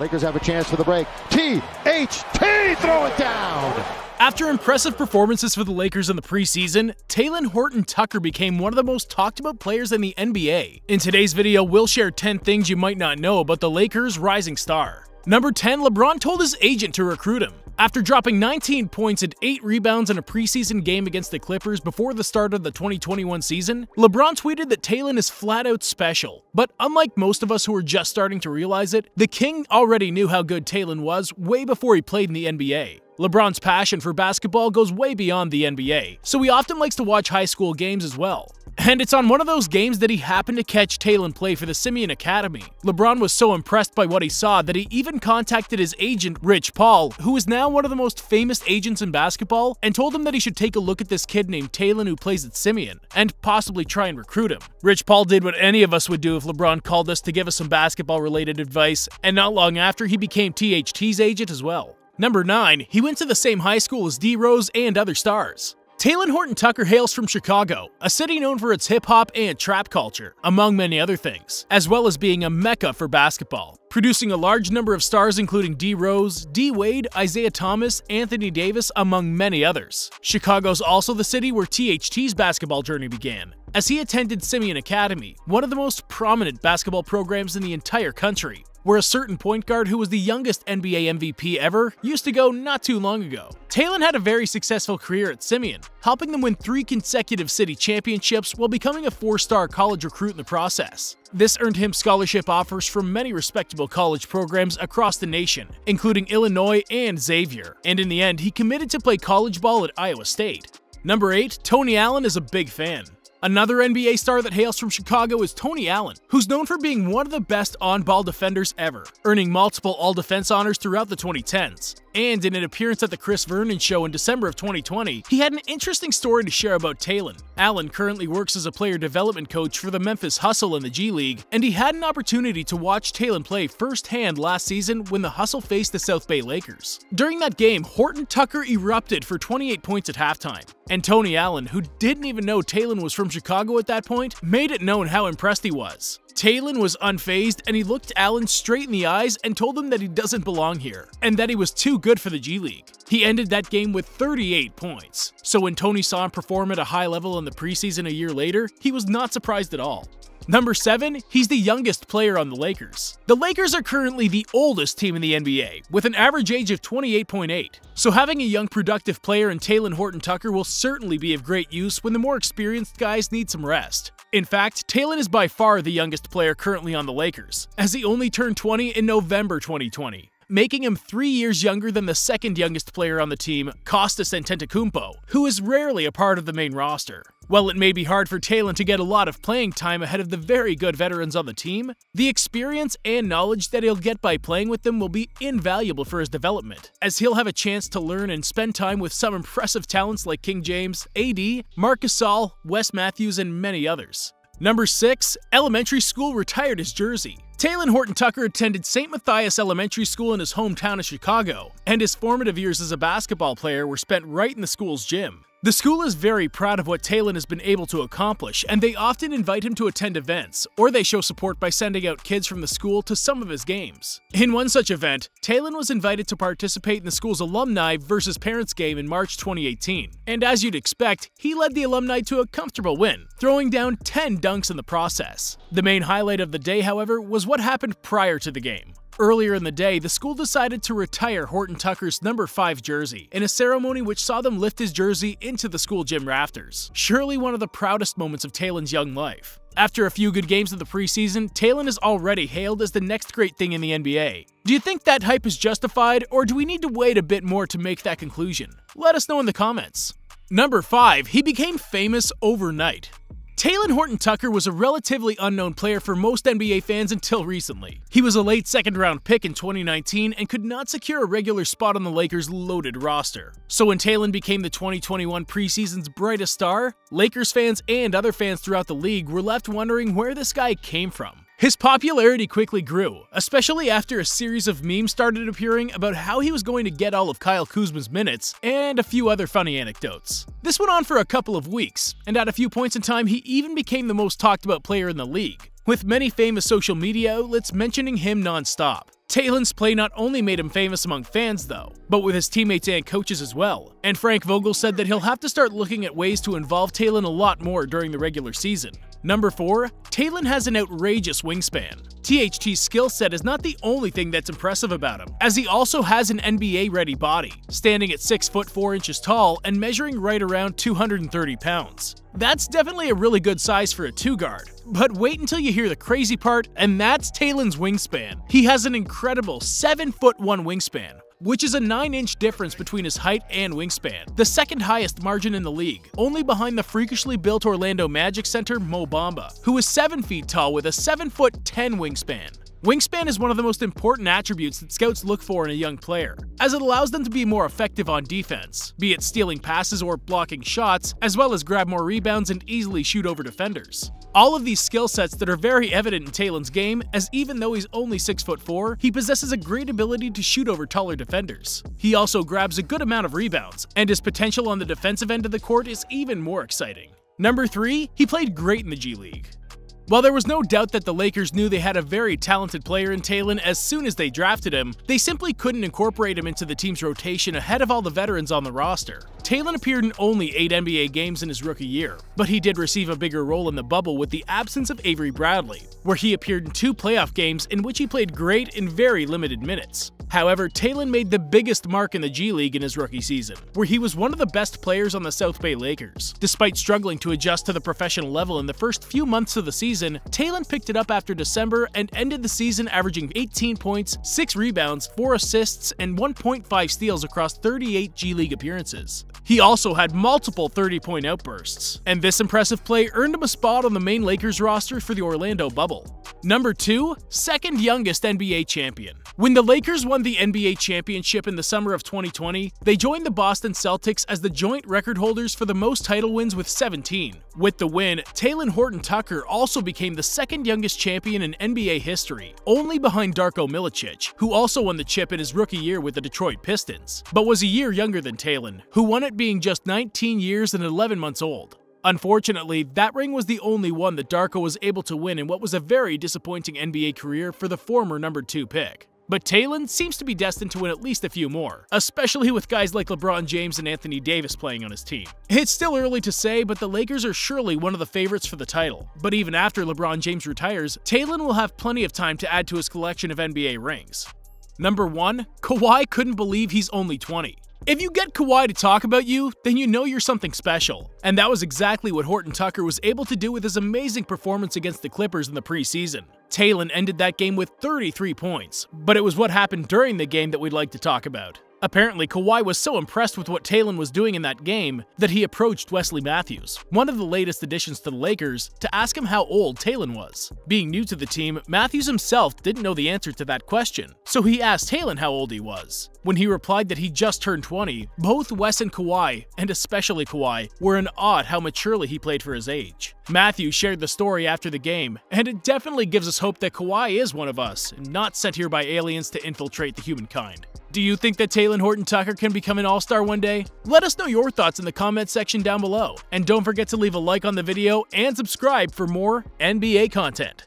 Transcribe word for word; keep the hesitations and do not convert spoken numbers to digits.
Lakers have a chance for the break. T H T, throw it down! After impressive performances for the Lakers in the preseason, Talen Horton-Tucker became one of the most talked about players in the N B A. In today's video, we'll share ten things you might not know about the Lakers' rising star. Number ten, LeBron told his agent to recruit him. After dropping nineteen points and eight rebounds in a preseason game against the Clippers before the start of the twenty twenty-one season, LeBron tweeted that Talen is flat-out special. But unlike most of us who are just starting to realize it, the King already knew how good Talen was way before he played in the N B A. LeBron's passion for basketball goes way beyond the N B A, so he often likes to watch high school games as well. And it's on one of those games that he happened to catch Talen play for the Simeon Academy. LeBron was so impressed by what he saw that he even contacted his agent, Rich Paul, who is now one of the most famous agents in basketball, and told him that he should take a look at this kid named Talen who plays at Simeon, and possibly try and recruit him. Rich Paul did what any of us would do if LeBron called us to give us some basketball-related advice, and not long after, he became T H T's agent as well. Number nine. He went to the same high school as D. Rose and other stars. Talen Horton-Tucker hails from Chicago, a city known for its hip-hop and trap culture, among many other things, as well as being a mecca for basketball, producing a large number of stars including D. Rose, D. Wade, Isaiah Thomas, Anthony Davis, among many others. Chicago's also the city where T H T's basketball journey began, as he attended Simeon Academy, one of the most prominent basketball programs in the entire country, where a certain point guard who was the youngest N B A M V P ever used to go not too long ago. Talen had a very successful career at Simeon, helping them win three consecutive city championships while becoming a four-star college recruit in the process. This earned him scholarship offers from many respectable college programs across the nation, including Illinois and Xavier, and in the end, he committed to play college ball at Iowa State. Number eight. Tony Allen is a big fan. Another N B A star that hails from Chicago is Tony Allen, who's known for being one of the best on-ball defenders ever, earning multiple all-defense honors throughout the twenty tens. And in an appearance at the Chris Vernon Show in December of twenty twenty, he had an interesting story to share about Talen. Allen currently works as a player development coach for the Memphis Hustle in the G League, and he had an opportunity to watch Talen play firsthand last season when the Hustle faced the South Bay Lakers. During that game, Horton-Tucker erupted for twenty-eight points at halftime, and Tony Allen, who didn't even know Talen was from Chicago at that point, made it known how impressed he was. Talen was unfazed, and he looked Allen straight in the eyes and told him that he doesn't belong here, and that he was too good for the G League. He ended that game with thirty-eight points, so when Tony saw him perform at a high level in the preseason a year later, he was not surprised at all. Number seven. He's the youngest player on the Lakers. The Lakers are currently the oldest team in the N B A, with an average age of twenty-eight point eight, so having a young productive player in Talen Horton-Tucker will certainly be of great use when the more experienced guys need some rest. In fact, Talen is by far the youngest player currently on the Lakers, as he only turned twenty in November twenty twenty, making him three years younger than the second youngest player on the team, Costas Antetokounmpo, who is rarely a part of the main roster. While it may be hard for Talen to get a lot of playing time ahead of the very good veterans on the team, the experience and knowledge that he'll get by playing with them will be invaluable for his development, as he'll have a chance to learn and spend time with some impressive talents like King James, A D, Marc Gasol, Wes Matthews, and many others. Number six. Elementary school retired his jersey. Talen Horton-Tucker attended Saint Matthias Elementary School in his hometown of Chicago, and his formative years as a basketball player were spent right in the school's gym. The school is very proud of what Talen has been able to accomplish, and they often invite him to attend events, or they show support by sending out kids from the school to some of his games. In one such event, Talen was invited to participate in the school's alumni versus parents game in March twenty eighteen, and as you'd expect, he led the alumni to a comfortable win, throwing down ten dunks in the process. The main highlight of the day, however, was what happened prior to the game. Earlier in the day, the school decided to retire Horton-Tucker's number five jersey in a ceremony which saw them lift his jersey into the school gym rafters, surely one of the proudest moments of Talen's young life. After a few good games of the preseason, Talen is already hailed as the next great thing in the N B A. Do you think that hype is justified, or do we need to wait a bit more to make that conclusion? Let us know in the comments. Number five. He became famous overnight. Talen Horton-Tucker was a relatively unknown player for most N B A fans until recently. He was a late second-round pick in twenty nineteen and could not secure a regular spot on the Lakers' loaded roster. So when Talen became the twenty twenty-one preseason's brightest star, Lakers fans and other fans throughout the league were left wondering where this guy came from. His popularity quickly grew, especially after a series of memes started appearing about how he was going to get all of Kyle Kuzma's minutes, and a few other funny anecdotes. This went on for a couple of weeks, and at a few points in time he even became the most talked about player in the league, with many famous social media outlets mentioning him non-stop. Talen's play not only made him famous among fans, though, but with his teammates and coaches as well. And Frank Vogel said that he'll have to start looking at ways to involve Talen a lot more during the regular season. Number four, Talen has an outrageous wingspan. T H T's skill set is not the only thing that's impressive about him, as he also has an N B A-ready body, standing at six foot four inches tall and measuring right around two hundred thirty pounds. That's definitely a really good size for a two-guard, but wait until you hear the crazy part, and that's Talen's wingspan. He has an incredible seven foot one wingspan, which is a nine inch difference between his height and wingspan, the second highest margin in the league, only behind the freakishly built Orlando Magic center Mo Bamba, who is seven feet tall with a seven foot ten wingspan. Wingspan is one of the most important attributes that scouts look for in a young player, as it allows them to be more effective on defense, be it stealing passes or blocking shots, as well as grab more rebounds and easily shoot over defenders. All of these skill sets that are very evident in Talen's game, as even though he's only six foot four, he possesses a great ability to shoot over taller defenders. He also grabs a good amount of rebounds, and his potential on the defensive end of the court is even more exciting. Number three, he played great in the G League. While there was no doubt that the Lakers knew they had a very talented player in Talen as soon as they drafted him, they simply couldn't incorporate him into the team's rotation ahead of all the veterans on the roster. Talen appeared in only eight N B A games in his rookie year, but he did receive a bigger role in the bubble with the absence of Avery Bradley, where he appeared in two playoff games in which he played great in very limited minutes. However, Talen made the biggest mark in the G League in his rookie season, where he was one of the best players on the South Bay Lakers. Despite struggling to adjust to the professional level in the first few months of the season, Talen picked it up after December and ended the season averaging eighteen points, six rebounds, four assists, and one point five steals across thirty-eight G League appearances. He also had multiple thirty point outbursts, and this impressive play earned him a spot on the main Lakers roster for the Orlando bubble. Number two, second youngest N B A champion. When the Lakers won the N B A championship in the summer of twenty twenty, they joined the Boston Celtics as the joint record holders for the most title wins with seventeen. With the win, Talen Horton-Tucker also became the second youngest champion in N B A history, only behind Darko Milicic, who also won the chip in his rookie year with the Detroit Pistons, but was a year younger than Talen, who won it being just nineteen years and eleven months old. Unfortunately, that ring was the only one that Darko was able to win in what was a very disappointing N B A career for the former number two pick. But Talen seems to be destined to win at least a few more, especially with guys like LeBron James and Anthony Davis playing on his team. It's still early to say, but the Lakers are surely one of the favorites for the title. But even after LeBron James retires, Talen will have plenty of time to add to his collection of N B A rings. Number one, Kawhi couldn't believe he's only twenty. If you get Kawhi to talk about you, then you know you're something special. And that was exactly what Horton-Tucker was able to do with his amazing performance against the Clippers in the preseason. Talen ended that game with thirty-three points, but it was what happened during the game that we'd like to talk about. Apparently, Kawhi was so impressed with what Talen was doing in that game that he approached Wes Matthews, one of the latest additions to the Lakers, to ask him how old Talen was. Being new to the team, Matthews himself didn't know the answer to that question, so he asked Talen how old he was. When he replied that he just turned twenty, both Wes and Kawhi, and especially Kawhi, were in awe how maturely he played for his age. Matthews shared the story after the game, and it definitely gives us hope that Kawhi is one of us, and not sent here by aliens to infiltrate the humankind. Do you think that Talen Horton-Tucker can become an all-star one day? Let us know your thoughts in the comment section down below, and don't forget to leave a like on the video and subscribe for more N B A content.